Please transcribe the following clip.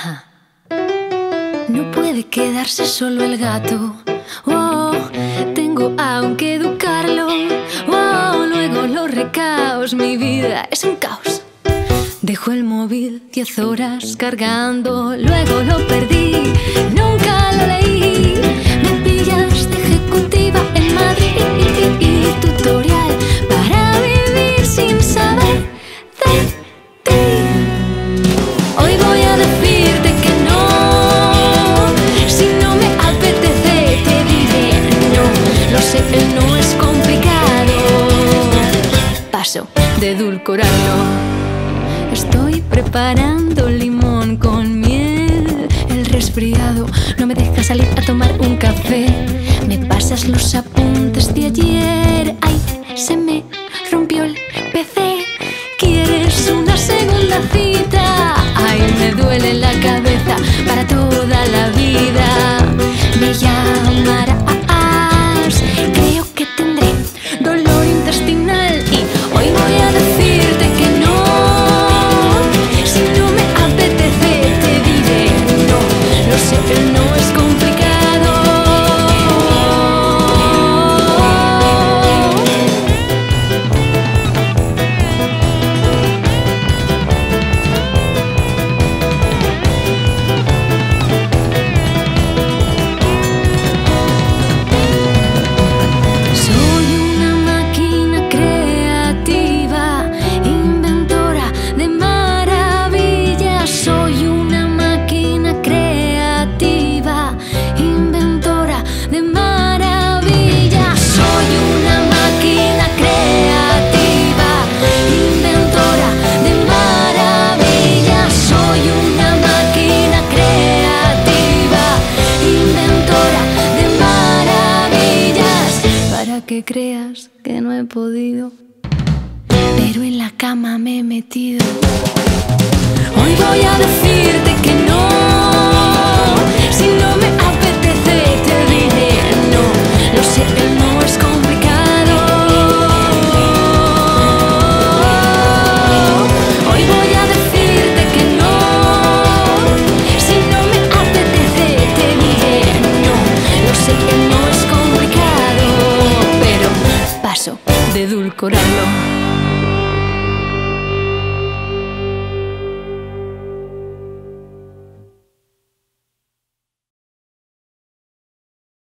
Ajá. No puede quedarse solo el gato. Oh, tengo aún que educarlo. Oh, luego los recaos, mi vida es un caos. Dejo el móvil 10 horas cargando, luego lo perdí, nunca lo leí. Me pillas de ejecutiva en Madrid y tutorial para vivir sin saber de ti. Hoy voy a decirte que no. Si no me apetece, te diré no. Lo sé, que no es complicado. Paso de edulcorarlo. Estoy preparando limón con miel. El resfriado no me deja salir a tomar un café. Me pasas los apuntes de ayer. Ay, se me rompió el PC. ¿Quieres una segunda cita? Ay, me duele la cabeza para toda la vida. Me llamarás. Creo que tendré dolor intestinal. Y hoy voy a decirte que no. No es complicado. Soy una máquina creativa, inventora de maravillas. Soy una máquina creativa, inventora de maravillas. Soy una máquina creativa, inventora de maravillas. Soy una máquina creativa, inventora de maravillas. Para que creas que no he podido, pero en la cama me he metido. Hoy voy a decirte que no. Si no me apetece, te diré no. Lo sé, el no es complicado. Hoy voy a decirte que no. Si no me apetece, te diré no. Lo sé, el no es complicado. Pero paso de edulcorarlo.